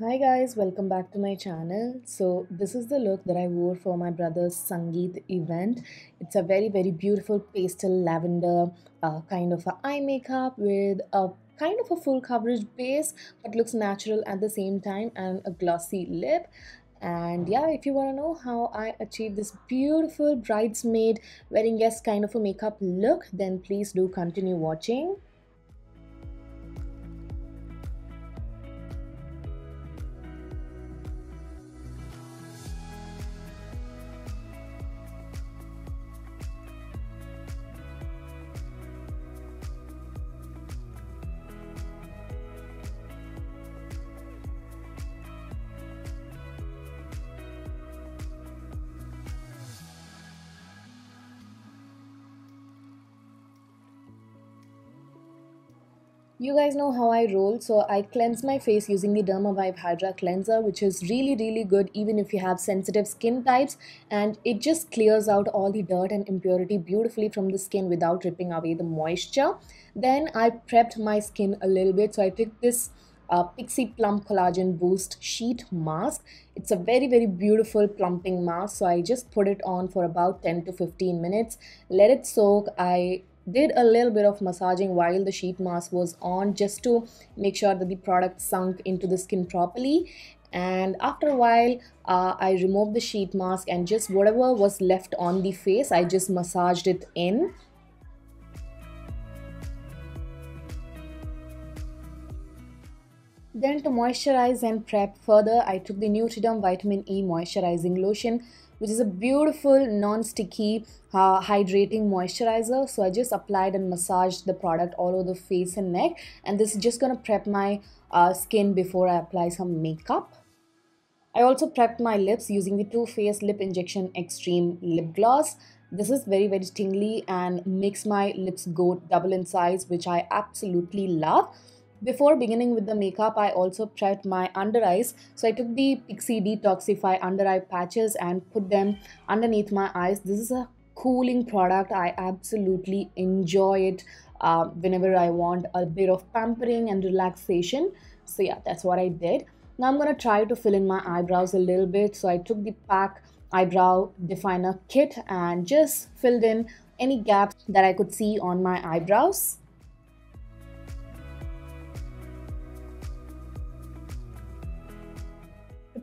Hi guys, welcome back to my channel. So this is the look that I wore for my brother's Sangeet event. It's a very beautiful pastel lavender kind of a eye makeup with a kind of a full coverage base but looks natural at the same time, and a glossy lip. And yeah, if you want to know how I achieved this beautiful bridesmaid wedding guest kind of a makeup look, then please do continue watching. You guys know how I roll, so I cleanse my face using the Dermavive Hydra Cleanser, which is really good even if you have sensitive skin types, and it just clears out all the dirt and impurity beautifully from the skin without ripping away the moisture. Then I prepped my skin a little bit, so I took this Pixi Plump Collagen Boost Sheet Mask. It's a very beautiful plumping mask, so I just put it on for about 10 to 15 minutes, let it soak. I did a little bit of massaging while the sheet mask was on just to make sure that the product sunk into the skin properly, and after a while I removed the sheet mask and just whatever was left on the face I just massaged it in. Then to moisturize and prep further, I took the Neutriderm Vitamin E Moisturizing Lotion, which is a beautiful non-sticky hydrating moisturizer. So I just applied and massaged the product all over the face and neck, and this is just gonna prep my skin before I apply some makeup. I also prepped my lips using the Too Faced Lip Injection Xtreme Lip Gloss. This is very tingly and makes my lips go double in size, which I absolutely love. Before beginning with the makeup, I also prepped my under eyes, so I took the Pixi Detoxify under eye patches and put them underneath my eyes. This is a cooling product, I absolutely enjoy it whenever I want a bit of pampering and relaxation. So yeah, that's what I did. Now I'm gonna try to fill in my eyebrows a little bit, so I took the PAC Eyebrow Definer Kit and just filled in any gaps that I could see on my eyebrows.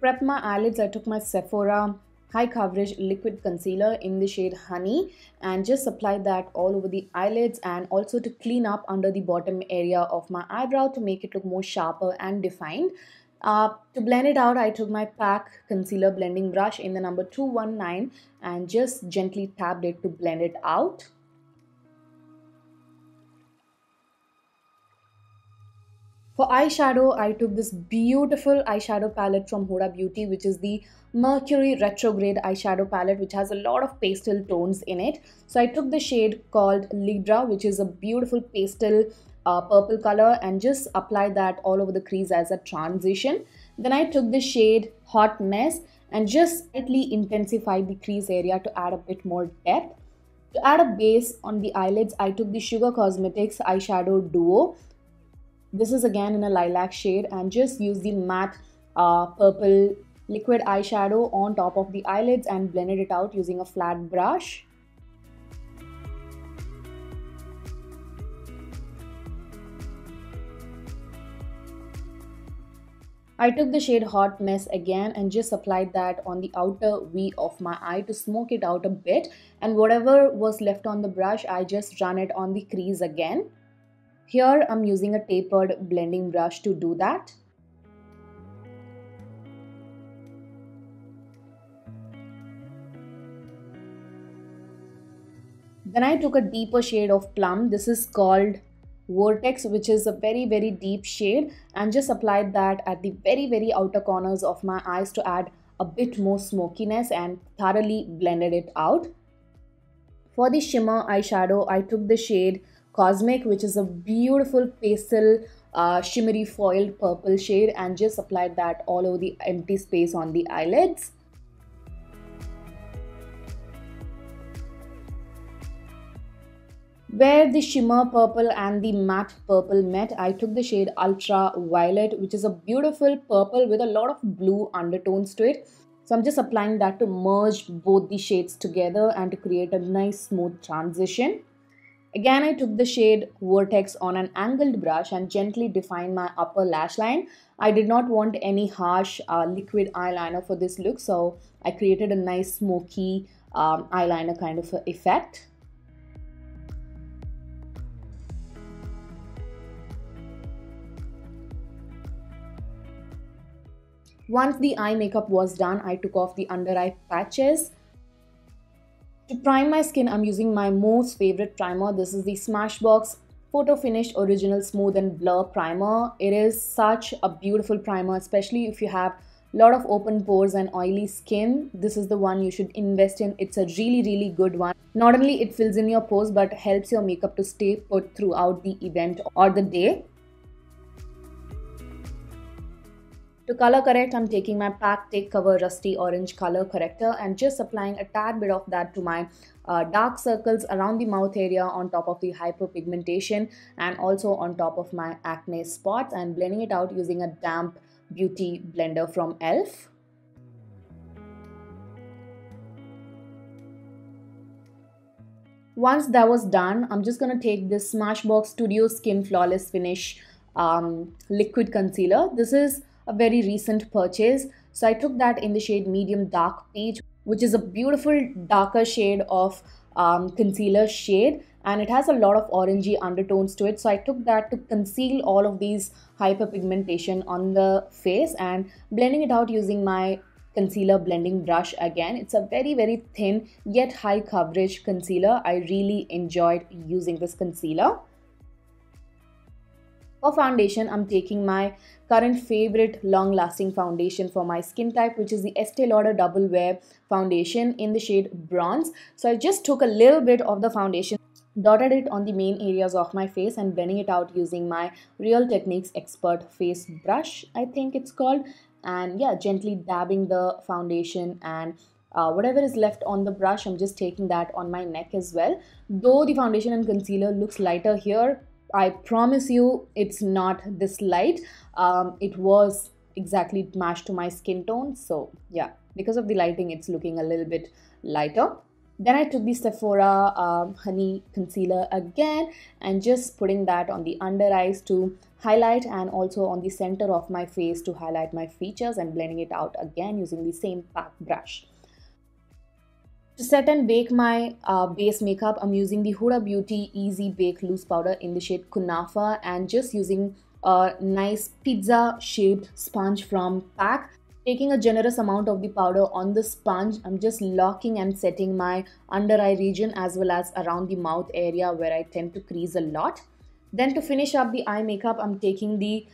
Prep my eyelids, I took my Sephora High Coverage Liquid Concealer in the shade Honey and just applied that all over the eyelids, and also to clean up under the bottom area of my eyebrow to make it look more sharper and defined. To blend it out, I took my PAC Concealer Blending Brush in the number 219 and just gently tapped it to blend it out. For eyeshadow, I took this beautiful eyeshadow palette from Huda Beauty, which is the Mercury Retrograde eyeshadow palette, which has a lot of pastel tones in it. So I took the shade called Libra, which is a beautiful pastel purple color, and just applied that all over the crease as a transition. Then I took the shade Hot Mess and just slightly intensified the crease area to add a bit more depth. To add a base on the eyelids, I took the Sugar Cosmetics eyeshadow duo. This is again in a lilac shade, and just use the matte purple liquid eyeshadow on top of the eyelids and blended it out using a flat brush. I took the shade Hot Mess again and just applied that on the outer V of my eye to smoke it out a bit, and whatever was left on the brush I just ran it on the crease again. Here I'm using a tapered blending brush to do that. Then I took a deeper shade of plum. This is called Vortex, which is a very deep shade, and just applied that at the very outer corners of my eyes to add a bit more smokiness, and thoroughly blended it out. For the shimmer eyeshadow, I took the shade Cosmic, which is a beautiful pastel shimmery foiled purple shade, and just applied that all over the empty space on the eyelids. Where the shimmer purple and the matte purple met, I took the shade Ultraviolet, which is a beautiful purple with a lot of blue undertones to it. So I'm just applying that to merge both the shades together and to create a nice smooth transition. Again, I took the shade Vortex on an angled brush and gently defined my upper lash line. I did not want any harsh liquid eyeliner for this look, so I created a nice smoky eyeliner kind of effect. Once the eye makeup was done, I took off the under eye patches. To prime my skin, I'm using my most favorite primer. This is the Smashbox Photo Finish Original Smooth and Blur Primer. It is such a beautiful primer, especially if you have a lot of open pores and oily skin. This is the one you should invest in. It's a really good one. Not only it fills in your pores, but helps your makeup to stay put throughout the event or the day. To color correct, I'm taking my PAC Take Cover Rusty Orange Color Corrector and just applying a tad bit of that to my dark circles around the mouth area, on top of the hyperpigmentation and also on top of my acne spots, and blending it out using a damp beauty blender from Elf. Once that was done, I'm just going to take this Smashbox Studio Skin Flawless Finish Liquid Concealer. This is a very recent purchase, so I took that in the shade Medium Dark Peach, which is a beautiful darker shade of concealer shade, and it has a lot of orangey undertones to it, so I took that to conceal all of these hyperpigmentation on the face, and blending it out using my concealer blending brush again. It's a very thin yet high coverage concealer. I really enjoyed using this concealer. For foundation, I'm taking my current favorite long-lasting foundation for my skin type, which is the Estée Lauder Double Wear Foundation in the shade Bronze. So I just took a little bit of the foundation, dotted it on the main areas of my face, and blending it out using my Real Techniques Expert Face Brush, I think it's called. And yeah, gently dabbing the foundation, and whatever is left on the brush, I'm just taking that on my neck as well. Though the foundation and concealer looks lighter here, I promise you it's not this light. It was exactly matched to my skin tone, so yeah, because of the lighting it's looking a little bit lighter. Then I took the Sephora Honey Concealer again and just putting that on the under eyes to highlight, and also on the center of my face to highlight my features, and blending it out again using the same pack brush. To set and bake my base makeup, I'm using the Huda Beauty Easy Bake Loose Powder in the shade Kunafa, and just using a nice pizza shaped sponge from PAC. Taking a generous amount of the powder on the sponge, I'm just locking and setting my under eye region as well as around the mouth area, where I tend to crease a lot. Then to finish up the eye makeup, I'm taking the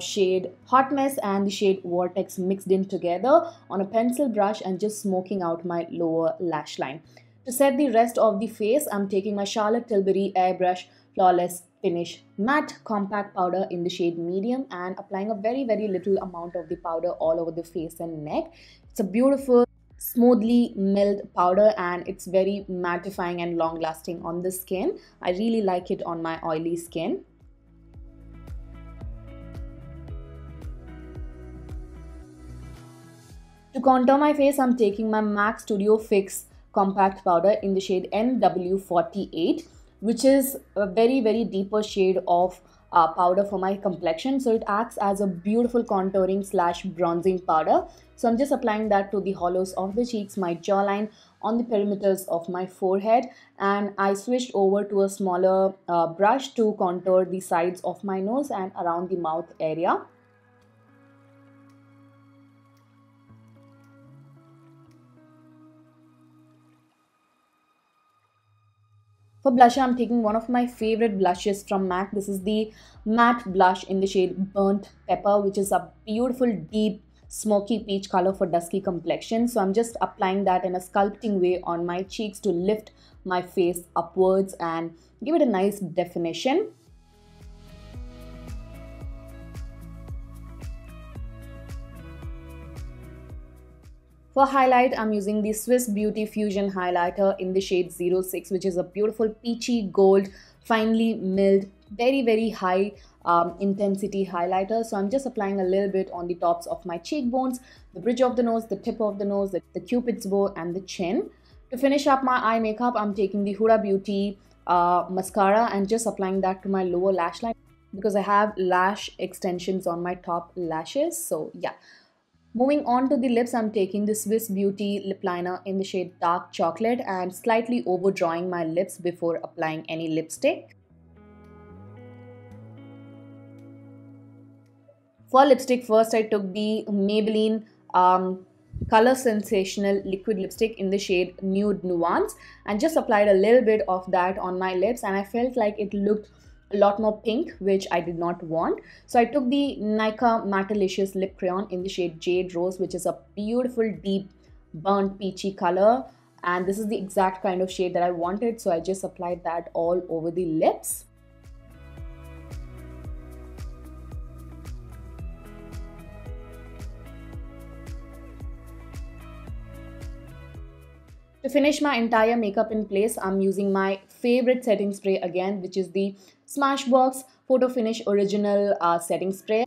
shade Hot Mess and the shade Vortex mixed in together on a pencil brush and just smoking out my lower lash line. To set the rest of the face, I'm taking my Charlotte Tilbury Airbrush Flawless Finish Matte Compact Powder in the shade Medium, and applying a very little amount of the powder all over the face and neck. It's a beautiful smoothly milled powder, and it's very mattifying and long lasting on the skin. I really like it on my oily skin. To contour my face, I'm taking my MAC Studio Fix Compact Powder in the shade NW48, which is a very deeper shade of powder for my complexion, so it acts as a beautiful contouring slash bronzing powder. So I'm just applying that to the hollows of the cheeks, my jawline, on the perimeters of my forehead, and I switched over to a smaller brush to contour the sides of my nose and around the mouth area. For blusher, I'm taking one of my favorite blushes from MAC. This is the matte blush in the shade Burnt Pepper, which is a beautiful deep smoky peach color for dusky complexion. So I'm just applying that in a sculpting way on my cheeks to lift my face upwards and give it a nice definition. For highlight, I'm using the Swiss Beauty Fusion highlighter in the shade 06, which is a beautiful peachy gold, finely milled, very, very high intensity highlighter. So I'm just applying a little bit on the tops of my cheekbones, the bridge of the nose, the tip of the nose, the cupid's bow and the chin. To finish up my eye makeup, I'm taking the Huda Beauty mascara and just applying that to my lower lash line because I have lash extensions on my top lashes. So yeah. Moving on to the lips, I'm taking the Swiss Beauty lip liner in the shade Dark Chocolate and slightly overdrawing my lips before applying any lipstick. For lipstick, first I took the Maybelline Color Sensational Liquid Lipstick in the shade Nude Nuance and just applied a little bit of that on my lips, and I felt like it looked a lot more pink, which I did not want. So I took the Nykaa Mattelicious Lip Crayon in the shade Jade Rose, which is a beautiful deep burnt peachy color, and this is the exact kind of shade that I wanted, so I just applied that all over the lips. To finish my entire makeup in place, I'm using my favorite setting spray again, which is the Smashbox Photo Finish Original Setting Spray.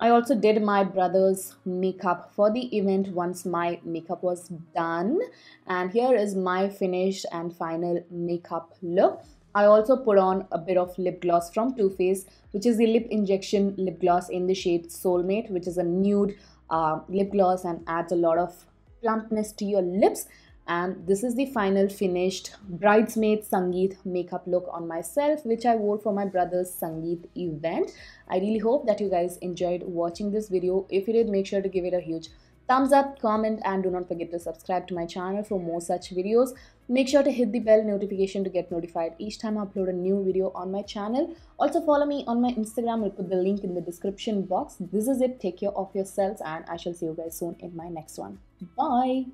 I also did my brother's makeup for the event once my makeup was done, and here is my finished and final makeup look. I also put on a bit of lip gloss from Too Faced, which is the Lip Injection Lip Gloss in the shade Soulmate, which is a nude lip gloss and adds a lot of plumpness to your lips. And this is the final finished bridesmaid Sangeet makeup look on myself, which I wore for my brother's Sangeet event. I really hope that you guys enjoyed watching this video. If you did, make sure to give it a huge thumbs up, comment, and do not forget to subscribe to my channel for more such videos. Make sure to hit the bell notification to get notified each time I upload a new video on my channel. Also follow me on my Instagram. I'll put the link in the description box. This is it. Take care of yourselves, and I shall see you guys soon in my next one. Bye.